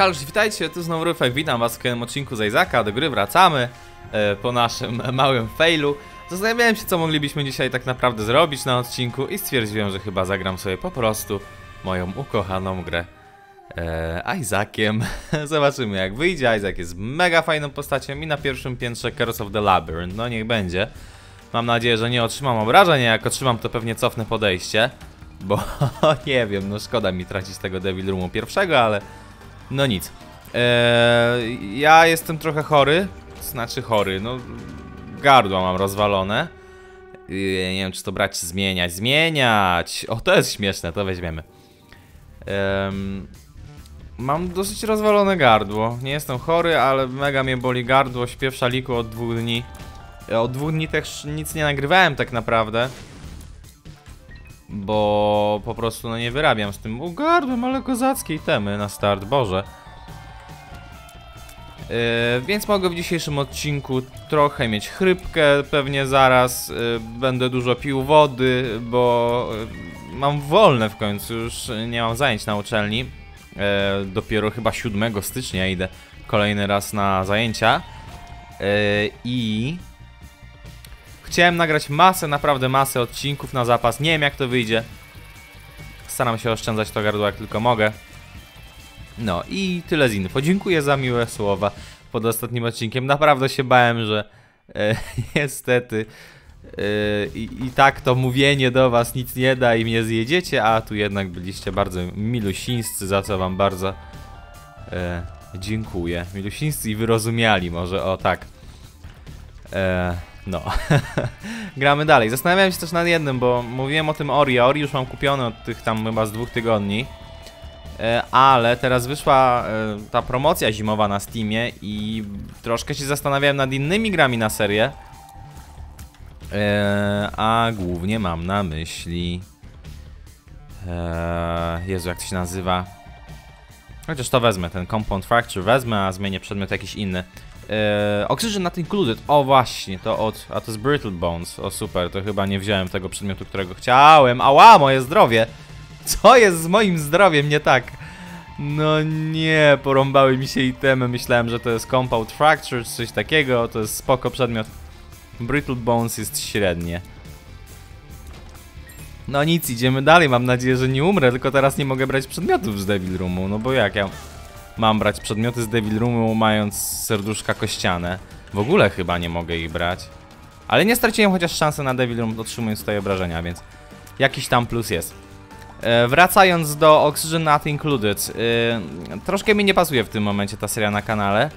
Halo, witajcie, tu znowu Ryfek, witam was w kolejnym odcinku z Izaka. Do gry wracamy po naszym małym failu. Zastanawiałem się, co moglibyśmy dzisiaj tak naprawdę zrobić na odcinku i stwierdziłem, że chyba zagram sobie po prostu moją ukochaną grę Izakiem. Zobaczymy, jak wyjdzie. Izak jest mega fajną postacią i na pierwszym piętrze Curse of the Labyrinth. No niech będzie. Mam nadzieję, że nie otrzymam obrażeń, jak otrzymam, to pewnie cofnę podejście. Bo nie wiem, no szkoda mi tracić tego Devil Roomu pierwszego, ale no nic. Ja jestem trochę chory, znaczy chory, no gardła mam rozwalone. Nie wiem, czy to brać, zmieniać. O, to jest śmieszne, to weźmiemy. Mam dosyć rozwalone gardło, nie jestem chory, ale mega mnie boli gardło, śpię w szaliku od 2 dni. Od 2 dni też nic nie nagrywałem tak naprawdę, bo po prostu no nie wyrabiam z tym ugardłem, ale kozackiej temy na start, Boże. Więc mogę w dzisiejszym odcinku trochę mieć chrypkę, pewnie zaraz będę dużo pił wody, bo mam wolne w końcu, już nie mam zajęć na uczelni. Dopiero chyba 7 stycznia idę kolejny raz na zajęcia i chciałem nagrać masę, naprawdę masę odcinków na zapas. Nie wiem, jak to wyjdzie. Staram się oszczędzać to gardło, jak tylko mogę. No i tyle z info. Dziękuję za miłe słowa pod ostatnim odcinkiem. Naprawdę się bałem, że niestety i tak to mówienie do was nic nie da i mnie zjedziecie, a tu jednak byliście bardzo milusińscy, za co wam bardzo dziękuję. Milusińscy i wyrozumiali może, o tak. No, gramy dalej. Zastanawiałem się też nad jednym, bo mówiłem o tym Ori. Ori już mam kupione od tych tam chyba z 2 tygodni. Ale teraz wyszła ta promocja zimowa na Steamie i troszkę się zastanawiałem nad innymi grami na serię. A głównie mam na myśli... Jezu, jak to się nazywa? Chociaż to wezmę, ten Compound Fracture wezmę, a zmienię przedmiot jakiś inny. Oxygen Not Included, o właśnie, to od... A to z Brittle Bones, o super, to chyba nie wziąłem tego przedmiotu, którego chciałem. Ała, moje zdrowie! Co jest z moim zdrowiem nie tak? No nie, porąbały mi się itemy, myślałem, że to jest Compound Fracture, coś takiego, to jest spoko przedmiot. Brittle Bones jest średnie. No nic, idziemy dalej, mam nadzieję, że nie umrę, tylko teraz nie mogę brać przedmiotów z Devil Roomu, no bo jak ja... Mam brać przedmioty z Devil Roomu, mając serduszka kościane. W ogóle chyba nie mogę ich brać. Ale nie straciłem chociaż szansy na Devil Room, otrzymując tutaj obrażenia, więc jakiś tam plus jest. Wracając do Oxygen Not Included. Troszkę mi nie pasuje w tym momencie ta seria na kanale.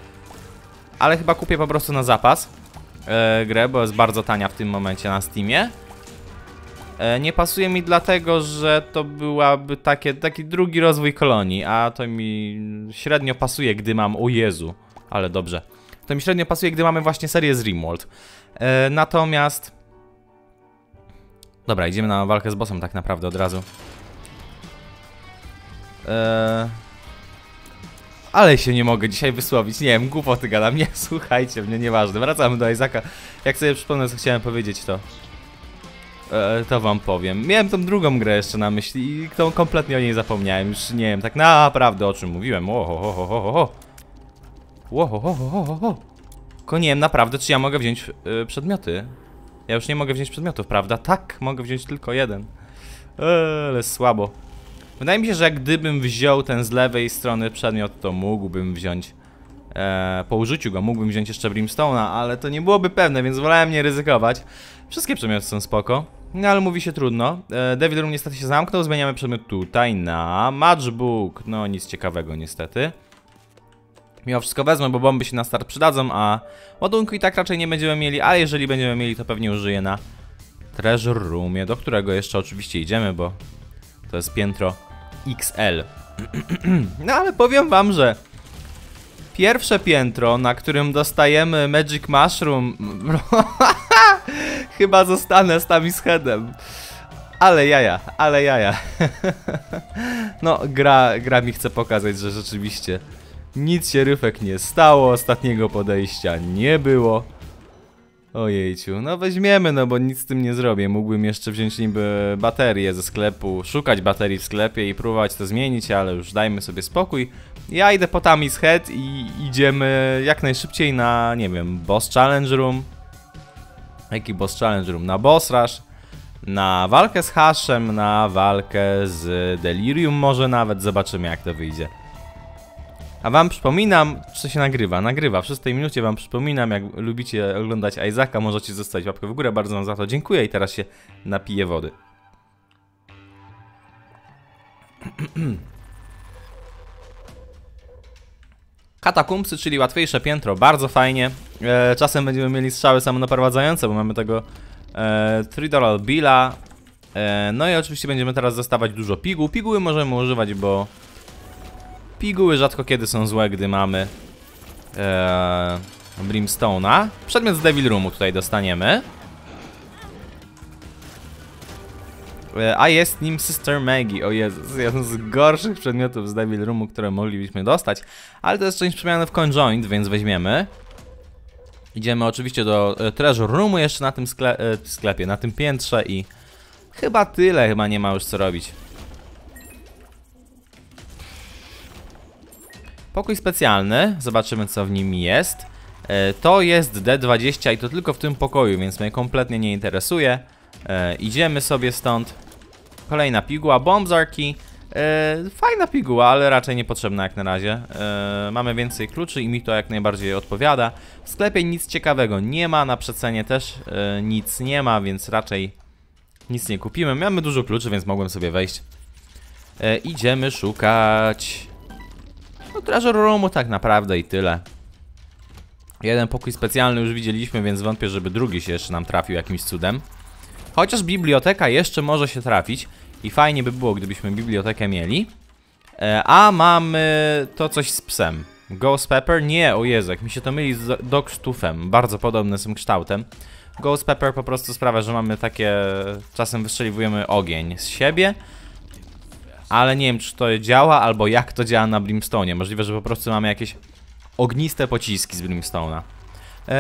Ale chyba kupię po prostu na zapas grę, bo jest bardzo tania w tym momencie na Steamie. Nie pasuje mi dlatego, że to byłaby taki drugi rozwój kolonii, a to mi średnio pasuje, gdy mam... O Jezu, ale dobrze. To mi średnio pasuje, gdy mamy właśnie serię z Rimworld. Natomiast... Dobra, idziemy na walkę z bossem tak naprawdę od razu. Ale się nie mogę dzisiaj wysłowić, nie wiem, głupoty gadam, nie słuchajcie mnie, nieważne. Wracamy do Izaka. Jak sobie przypomnę, co chciałem powiedzieć, to wam powiem. Miałem tą drugą grę jeszcze na myśli i tą kompletnie o niej zapomniałem. Już nie wiem tak naprawdę, o czym mówiłem. Tylko nie wiem naprawdę, czy ja mogę wziąć przedmioty. Ja już nie mogę wziąć przedmiotów, prawda? Tak, mogę wziąć tylko jeden. Ale słabo. Wydaje mi się, że gdybym wziął ten z lewej strony przedmiot, to mógłbym wziąć... po użyciu go mógłbym wziąć jeszcze Brimstone'a, ale to nie byłoby pewne, więc wolałem nie ryzykować. Wszystkie przedmioty są spoko, no ale mówi się trudno. Devil Room niestety się zamknął, zmieniamy przedmiot tutaj na Matchbook. No nic ciekawego niestety. Mimo wszystko wezmę, bo bomby się na start przydadzą, a ładunku i tak raczej nie będziemy mieli, ale jeżeli będziemy mieli, to pewnie użyję na Treasure Roomie, do którego jeszcze oczywiście idziemy, bo to jest piętro XL. No ale powiem wam, że pierwsze piętro, na którym dostajemy Magic Mushroom... Chyba zostanę z Tammy's Headem. Ale jaja, ale jaja. No, gra mi chce pokazać, że rzeczywiście nic się Ryfek nie stało, ostatniego podejścia nie było. Ojejciu, no weźmiemy, no bo nic z tym nie zrobię. Mógłbym jeszcze wziąć niby baterię ze sklepu, szukać baterii w sklepie i próbować to zmienić, ale już dajmy sobie spokój. Ja idę po Tammy's Head i idziemy jak najszybciej na, nie wiem, Boss Challenge Room. Jaki Boss Challenge Room? Na Boss Rush, na walkę z Haszem, na walkę z Delirium może nawet. Zobaczymy jak to wyjdzie. A wam przypominam, co się nagrywa. W 6. minucie wam przypominam, jak lubicie oglądać Izaka, możecie zostawić łapkę w górę. Bardzo wam za to dziękuję i teraz się napiję wody. Katakumcy, czyli łatwiejsze piętro, bardzo fajnie. Czasem będziemy mieli strzały samonaprowadzające, bo mamy tego $3 Billa. No i oczywiście będziemy teraz dostawać dużo piguł. Piguły możemy używać, bo piguły rzadko kiedy są złe, gdy mamy Brimstone'a. Przedmiot z Devil Roomu tutaj dostaniemy. A jest nim Sister Maggy. O Jezus, jeden z gorszych przedmiotów z Devil Roomu, które moglibyśmy dostać. Ale to jest część przemiany w Conjoint, więc weźmiemy. Idziemy oczywiście do Treasure Roomu jeszcze na tym sklepie, na tym piętrze i chyba tyle, chyba nie ma już co robić. Pokój specjalny, zobaczymy co w nim jest. To jest D20 i to tylko w tym pokoju, więc mnie kompletnie nie interesuje. Idziemy sobie stąd. Kolejna piguła, bombzarki. Fajna piguła, ale raczej niepotrzebna jak na razie. Mamy więcej kluczy i mi to jak najbardziej odpowiada. W sklepie nic ciekawego nie ma, na przecenie też nic nie ma, więc raczej nic nie kupimy. Mamy dużo kluczy, więc mogłem sobie wejść. Idziemy szukać no Treasure Roomu tak naprawdę i tyle. Jeden pokój specjalny już widzieliśmy, więc wątpię, żeby drugi się jeszcze nam trafił jakimś cudem. Chociaż biblioteka jeszcze może się trafić i fajnie by było, gdybyśmy bibliotekę mieli. A mamy to coś z psem. Ghost Pepper? Nie, o Jezu, jak mi się to myli z Dog Stuffem. Bardzo podobny z tym kształtem. Ghost Pepper po prostu sprawia, że mamy takie... Czasem wystrzeliwujemy ogień z siebie. Ale nie wiem, czy to działa, albo jak to działa na Brimstone'ie. Możliwe, że po prostu mamy jakieś ogniste pociski z Brimstone'a.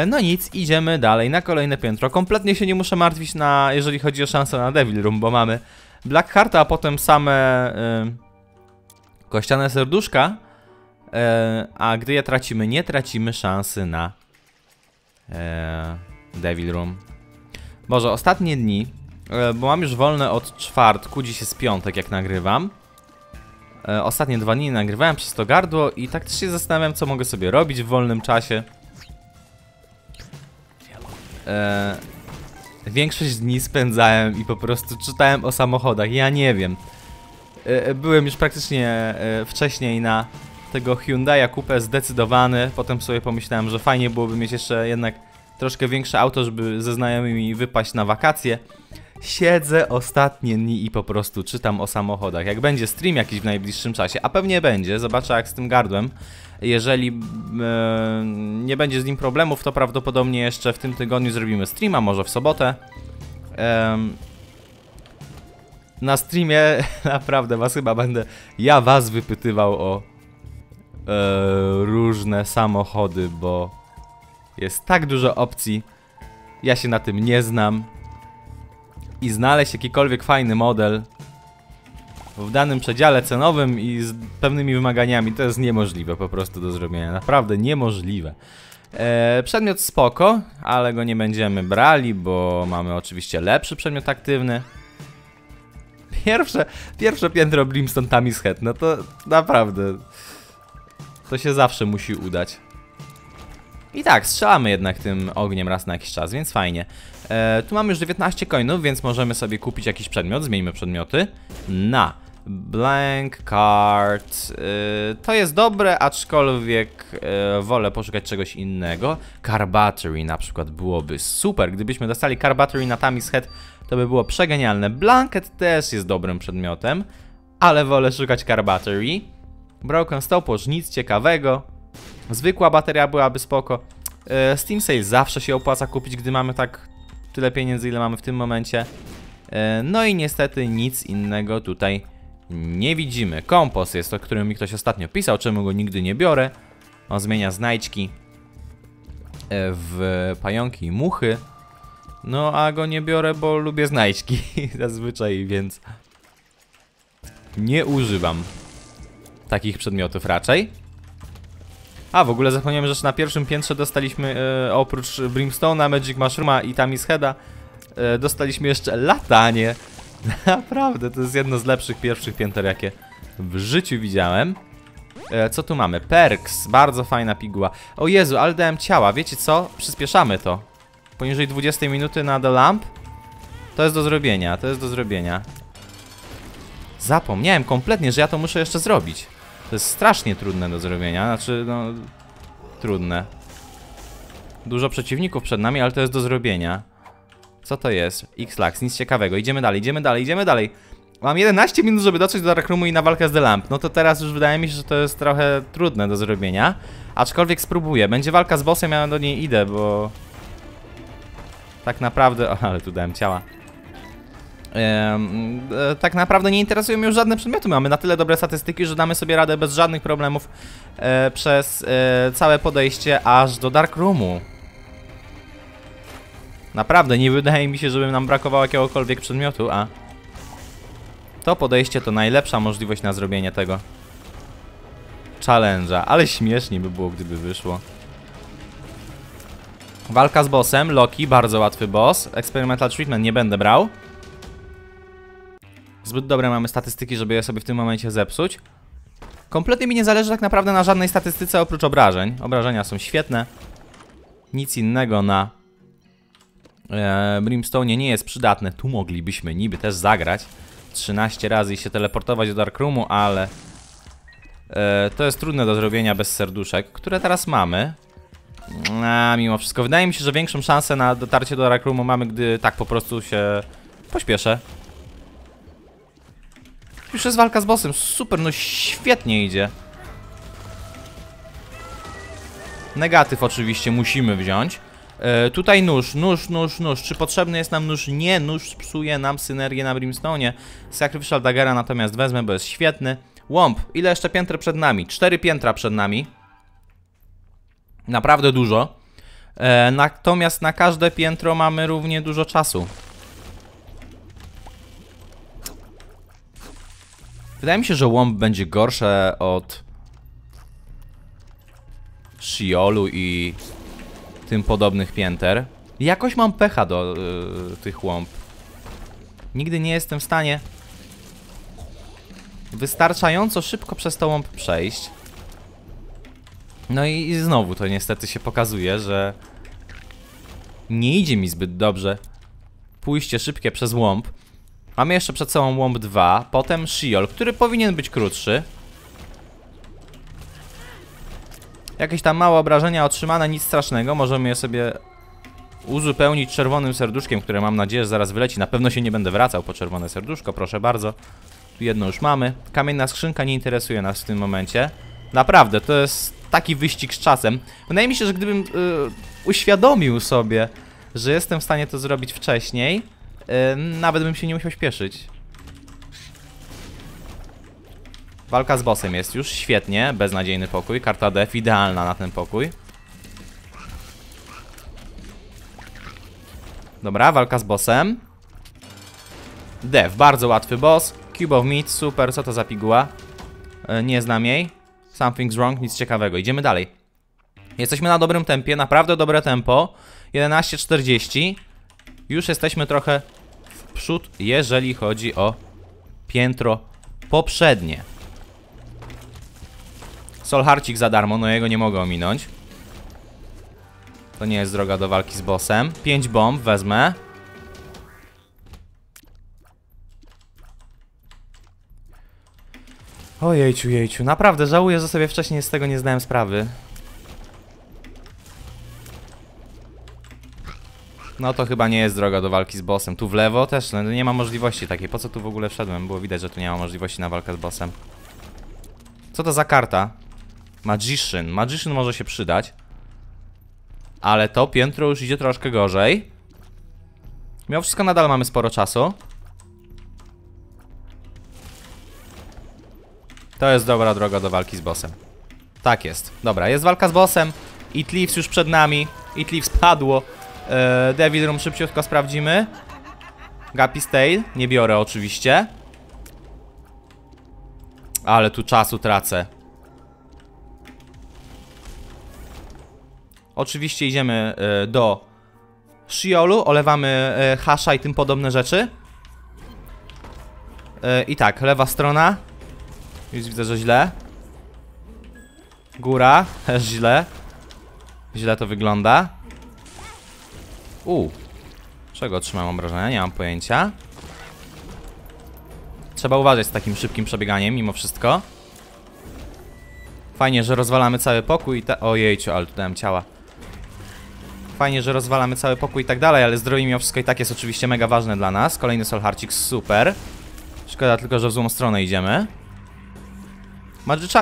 No nic, idziemy dalej na kolejne piętro. Kompletnie się nie muszę martwić, jeżeli chodzi o szansę na Devil Room, bo mamy Black Heart, a potem same kościane serduszka. A gdy je tracimy, nie tracimy szansy na Devil Room. Boże, ostatnie dni, bo mam już wolne od czwartku, dziś jest piątek jak nagrywam. Ostatnie 2 dni nagrywałem przez to gardło i tak też się zastanawiam, co mogę sobie robić w wolnym czasie. Większość dni spędzałem i po prostu czytałem o samochodach, ja nie wiem. Byłem już praktycznie wcześniej na tego Hyundai'a Coupe zdecydowany. Potem sobie pomyślałem, że fajnie byłoby mieć jeszcze jednak troszkę większe auto, żeby ze znajomymi wypaść na wakacje. Siedzę ostatnie dni i po prostu czytam o samochodach. Jak będzie stream jakiś w najbliższym czasie, a pewnie będzie, zobaczę jak z tym gardłem. Jeżeli nie będzie z nim problemów, to prawdopodobnie jeszcze w tym tygodniu zrobimy streama, może w sobotę. Na streamie naprawdę chyba będę was wypytywał o różne samochody, bo jest tak dużo opcji. Ja się na tym nie znam. I znaleźć jakikolwiek fajny model w danym przedziale cenowym i z pewnymi wymaganiami to jest niemożliwe po prostu do zrobienia, naprawdę niemożliwe. Przedmiot spoko, ale go nie będziemy brali, bo mamy oczywiście lepszy przedmiot aktywny. Pierwsze piętro Brimstone Tammy's Head, no to naprawdę to się zawsze musi udać. I tak, strzelamy jednak tym ogniem raz na jakiś czas, więc fajnie. Tu mamy już 19 coinów, więc możemy sobie kupić jakiś przedmiot. Zmieńmy przedmioty na Blank card. To jest dobre, aczkolwiek wolę poszukać czegoś innego. Car battery na przykład byłoby super. Gdybyśmy dostali car battery na Tammy's Head, to by było przegenialne. Blanket też jest dobrym przedmiotem, ale wolę szukać car battery. Broken stopwatch, nic ciekawego. Zwykła bateria byłaby spoko. Steam Sale zawsze się opłaca kupić, gdy mamy tak tyle pieniędzy, ile mamy w tym momencie. No i niestety nic innego tutaj nie widzimy. Kompost jest to, którym mi ktoś ostatnio pisał, czemu go nigdy nie biorę. On zmienia znajdźki w pająki i muchy. No a go nie biorę, bo lubię znajdźki zazwyczaj, więc nie używam. takich przedmiotów raczej. A w ogóle zapomniałem, że na pierwszym piętrze dostaliśmy oprócz Brimstone'a, Magic Mushrooma i Tammy's Heada dostaliśmy jeszcze latanie. Naprawdę, to jest jedno z lepszych pierwszych pięter, jakie w życiu widziałem. Co tu mamy? Perks, bardzo fajna piguła. O Jezu, ale dałem ciała, wiecie co? Przyspieszamy to. Poniżej 20 minuty na The Lamb. To jest do zrobienia, to jest do zrobienia. Zapomniałem kompletnie, że ja to muszę jeszcze zrobić. To jest strasznie trudne do zrobienia, znaczy no... Trudne. Dużo przeciwników przed nami, ale to jest do zrobienia. Co to jest? X-Lax, nic ciekawego. Idziemy dalej, idziemy dalej, idziemy dalej. Mam 11 minut, żeby dotrzeć do Dark Roomu i na walkę z The Lamb. No to teraz już wydaje mi się, że to jest trochę trudne do zrobienia. Aczkolwiek spróbuję. Będzie walka z bossem, ja do niej idę, bo... Tak naprawdę... O, ale tu dałem ciała. Tak naprawdę nie interesują mnie już żadne przedmioty. Mamy na tyle dobre statystyki, że damy sobie radę bez żadnych problemów przez całe podejście aż do Dark Roomu. Naprawdę nie wydaje mi się, żeby nam brakowało jakiegokolwiek przedmiotu, a to podejście to najlepsza możliwość na zrobienie tego challenge'a, ale śmiesznie by było, gdyby wyszło. Walka z bossem, Loki, bardzo łatwy boss. Experimental Treatment nie będę brał. Zbyt dobre mamy statystyki, żeby je sobie w tym momencie zepsuć. Kompletnie mi nie zależy tak naprawdę na żadnej statystyce oprócz obrażeń. Obrażenia są świetne. Nic innego na Brimstone nie jest przydatne. Tu moglibyśmy niby też zagrać 13 razy i się teleportować do Dark Roomu, ale to jest trudne do zrobienia bez serduszek, które teraz mamy. A mimo wszystko wydaje mi się, że większą szansę na dotarcie do Dark Roomu mamy, gdy tak po prostu się pośpieszę. Już jest walka z bossem, super, no świetnie idzie. Negatyw oczywiście musimy wziąć. Tutaj nóż, nóż, nóż, nóż. Czy potrzebny jest nam nóż? Nie, nóż psuje nam synergię na Brimstone'ie. Sacrificial Daggera natomiast wezmę, bo jest świetny. Łąb, ile jeszcze pięter przed nami? 4 piętra przed nami. Naprawdę dużo. Natomiast na każde piętro mamy równie dużo czasu. Wydaje mi się, że łąb będzie gorsze od Sheolu i tym podobnych pięter. Jakoś mam pecha do tych łąb. Nigdy nie jestem w stanie wystarczająco szybko przez to łąb przejść. No i znowu to niestety się pokazuje, że nie idzie mi zbyt dobrze pójście szybkie przez łąb. Mamy jeszcze przed sobą łąb 2, potem Sheol, który powinien być krótszy. Jakieś tam małe obrażenia otrzymane, nic strasznego. Możemy je sobie uzupełnić czerwonym serduszkiem, które mam nadzieję, że zaraz wyleci. Na pewno się nie będę wracał po czerwone serduszko, proszę bardzo. Tu jedno już mamy. Kamienna skrzynka nie interesuje nas w tym momencie. Naprawdę, to jest taki wyścig z czasem. Wydaje mi się, że gdybym uświadomił sobie, że jestem w stanie to zrobić wcześniej, nawet bym się nie musiał śpieszyć. Walka z bossem jest już świetnie, beznadziejny pokój, karta def idealna na ten pokój. Dobra, walka z bossem. Def, bardzo łatwy boss. Cube of Meat, super, co to za piguła? Nie znam jej. Something's wrong, nic ciekawego, idziemy dalej. Jesteśmy na dobrym tempie, naprawdę dobre tempo. 11:40. Już jesteśmy trochę w przód, jeżeli chodzi o piętro poprzednie. Solharcik za darmo, no jego nie mogę ominąć. To nie jest droga do walki z bossem. 5 bomb wezmę. Ojejciu, jejciu, naprawdę żałuję, że sobie wcześniej z tego nie zdałem sprawy. No to chyba nie jest droga do walki z bossem. Tu w lewo też nie ma możliwości takiej. Po co tu w ogóle wszedłem? Było widać, że tu nie ma możliwości na walkę z bossem. Co to za karta? Magician. Magician może się przydać. Ale to piętro już idzie troszkę gorzej. Mimo wszystko nadal mamy sporo czasu. To jest dobra droga do walki z bossem. Tak jest. Dobra, jest walka z bossem. It Lives już przed nami. It Lives padło. Devil Room szybciutko sprawdzimy. Guppy's Tail, nie biorę oczywiście. Ale tu czasu tracę. Oczywiście idziemy do Sheolu, olewamy Hasza i tym podobne rzeczy. I tak, lewa strona. Już widzę, że źle. Góra, też źle. Źle to wygląda. Czego otrzymałem obrażenia? Nie mam pojęcia. Trzeba uważać z takim szybkim przebieganiem mimo wszystko. Fajnie, że rozwalamy cały pokój i Ojejciu, ale tu dałem ciała. Fajnie, że rozwalamy cały pokój i tak dalej, ale zdrowie mimo wszystko i tak jest oczywiście mega ważne dla nas. Kolejny Solharcik, super. Szkoda tylko, że w złą stronę idziemy.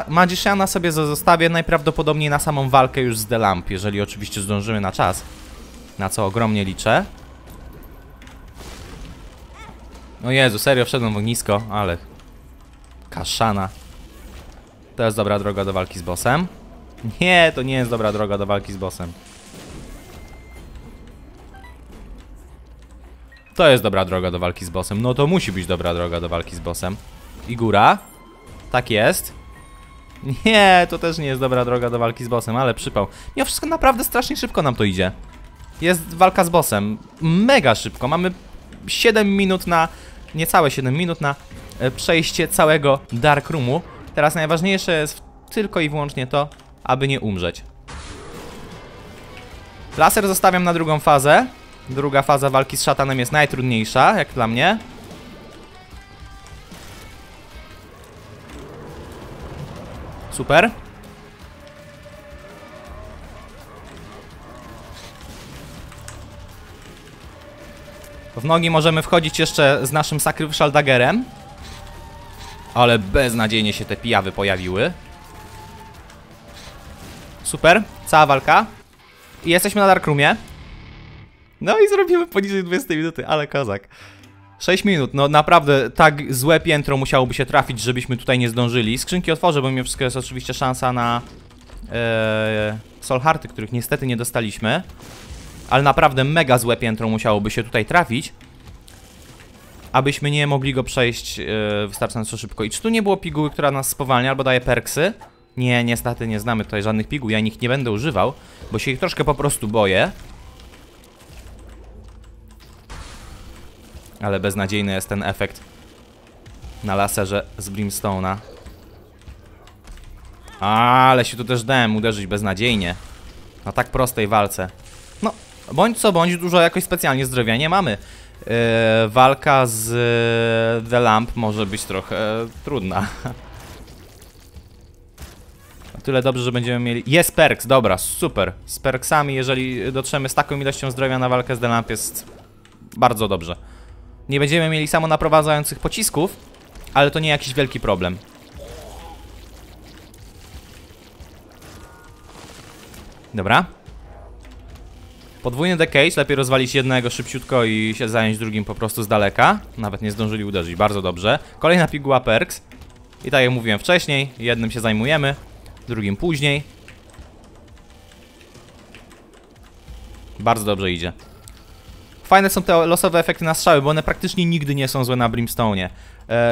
Magiciana sobie zostawię najprawdopodobniej na samą walkę już z The Lamb, jeżeli oczywiście zdążymy na czas. Na co ogromnie liczę. O Jezu, serio, wszedłem w ognisko, ale... Kaszana. To jest dobra droga do walki z bossem? Nie, to nie jest dobra droga do walki z bossem. To jest dobra droga do walki z bossem. No to musi być dobra droga do walki z bossem. I góra? Tak jest. Nie, to też nie jest dobra droga do walki z bossem, ale przypał. Mimo wszystko naprawdę strasznie szybko nam to idzie. Jest walka z bossem. Mega szybko. Mamy 7 minut na... Niecałe 7 minut na przejście całego Dark Roomu. Teraz najważniejsze jest tylko i wyłącznie to, aby nie umrzeć. Laser zostawiam na drugą fazę. Druga faza walki z szatanem jest najtrudniejsza, jak dla mnie. Super. W nogi możemy wchodzić jeszcze z naszym Sacrificial Daggerem. Ale beznadziejnie się te pijawy pojawiły. Super, cała walka. I jesteśmy na Dark Roomie. No i zrobimy poniżej 20 minuty, ale kozak. 6 minut, no naprawdę tak złe piętro musiałoby się trafić, żebyśmy tutaj nie zdążyli. Skrzynki otworzę, bo mimo wszystko jest oczywiście szansa na Solharty, których niestety nie dostaliśmy. Ale naprawdę mega złe piętro musiałoby się tutaj trafić, abyśmy nie mogli go przejść wystarczająco szybko. I czy tu nie było piguły, która nas spowalnia albo daje perksy? Nie, niestety nie znamy tutaj żadnych piguł, ja ich nie będę używał, bo się ich troszkę po prostu boję. Ale beznadziejny jest ten efekt na laserze z Brimstone'a. Ale się tu też dałem uderzyć beznadziejnie. Na tak prostej walce. No, bądź co bądź, dużo jakoś specjalnie zdrowia nie mamy. Walka z The Lamb może być trochę trudna. O tyle dobrze, że będziemy mieli... Jest perks, dobra, super. Z perksami, jeżeli dotrzemy z taką ilością zdrowia na walkę z The Lamb, jest bardzo dobrze. Nie będziemy mieli samonaprowadzających pocisków, ale to nie jakiś wielki problem. Dobra. Podwójny decage, lepiej rozwalić jednego szybciutko i się zająć drugim po prostu z daleka. Nawet nie zdążyli uderzyć, bardzo dobrze. Kolejna piguła perks. I tak jak mówiłem wcześniej, jednym się zajmujemy, drugim później. Bardzo dobrze idzie. Fajne są te losowe efekty na strzały, bo one praktycznie nigdy nie są złe na Brimstone'ie.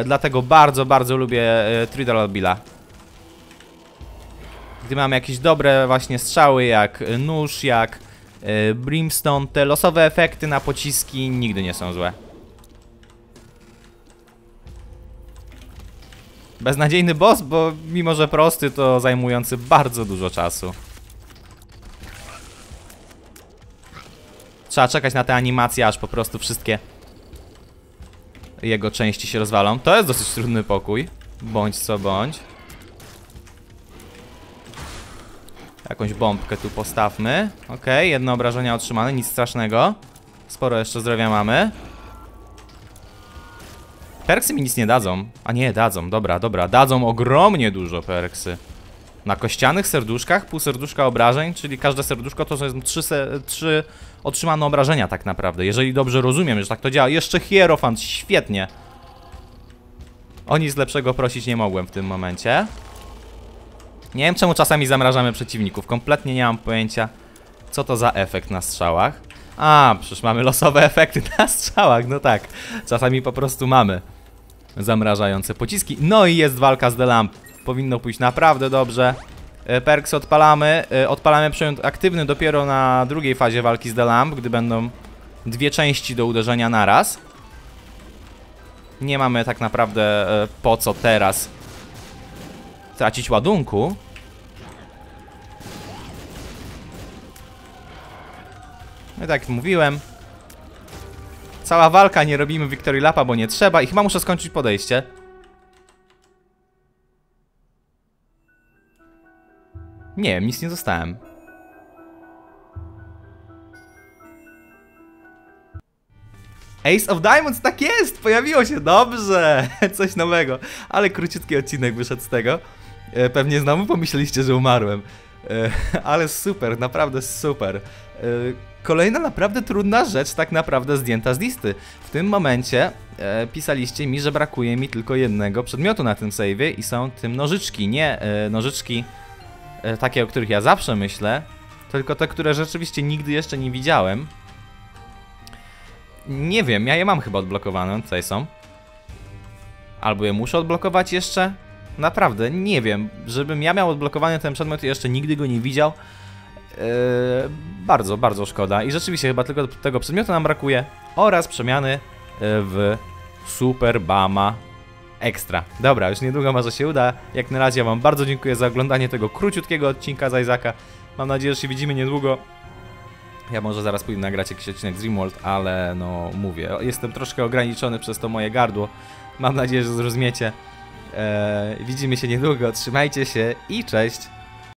Dlatego bardzo lubię Tridural Billa. Gdy mamy jakieś dobre właśnie strzały, jak nóż, jak Brimstone, te losowe efekty na pociski nigdy nie są złe. Beznadziejny boss, bo mimo że prosty, to zajmujący bardzo dużo czasu. Trzeba czekać na te animacje, aż po prostu wszystkie jego części się rozwalą. To jest dosyć trudny pokój, bądź co bądź. Jakąś bombkę tu postawmy. Ok, jedno obrażenia otrzymane, nic strasznego. Sporo jeszcze zdrowia mamy. Perksy mi nic nie dadzą. A nie, dadzą, dobra. Dadzą ogromnie dużo perksy. Na kościanych serduszkach, pół serduszka obrażeń, czyli każde serduszko to są 3 otrzymane obrażenia tak naprawdę. Jeżeli dobrze rozumiem, że tak to działa. Jeszcze hierofant, świetnie. O nic lepszego prosić nie mogłem w tym momencie. Nie wiem czemu czasami zamrażamy przeciwników, kompletnie nie mam pojęcia co to za efekt na strzałach. A, przecież mamy losowe efekty na strzałach, no tak. Czasami po prostu mamy. zamrażające pociski. No i jest walka z The Lamb. Powinno pójść naprawdę dobrze. Perks odpalamy. Odpalamy przejąt aktywny dopiero na drugiej fazie walki z The Lamb, gdy będą dwie części do uderzenia naraz. Nie mamy tak naprawdę po co teraz tracić ładunku. No i tak jak mówiłem, cała walka, nie robimy Victory Lapa, bo nie trzeba i chyba muszę skończyć podejście. Nie wiem, nic nie zostałem. Ace of Diamonds, tak jest! Pojawiło się, dobrze! Coś nowego, ale króciutki odcinek wyszedł z tego. Pewnie znowu pomyśleliście, że umarłem. Ale super, naprawdę super. Kolejna naprawdę trudna rzecz, tak naprawdę zdjęta z listy. W tym momencie pisaliście mi, że brakuje mi tylko jednego przedmiotu na tym save'ie i są tym nożyczki. Nie nożyczki takie, o których ja zawsze myślę, tylko te, które rzeczywiście nigdy jeszcze nie widziałem. Nie wiem, ja je mam chyba odblokowane, tutaj są. Albo je muszę odblokować jeszcze? Naprawdę, nie wiem. Żebym ja miał odblokowany ten przedmiot i jeszcze nigdy go nie widział. Bardzo, bardzo szkoda. I rzeczywiście chyba tylko tego przedmiotu nam brakuje. Oraz przemiany w Super Bama Extra. Dobra, już niedługo może się uda. Jak na razie ja wam bardzo dziękuję za oglądanie tego króciutkiego odcinka z Izaka. Mam nadzieję, że się widzimy niedługo. Ja może zaraz pójdę nagrać jakiś odcinek z Rimworld, ale no mówię, jestem troszkę ograniczony przez to moje gardło. Mam nadzieję, że zrozumiecie. Widzimy się niedługo, trzymajcie się i cześć!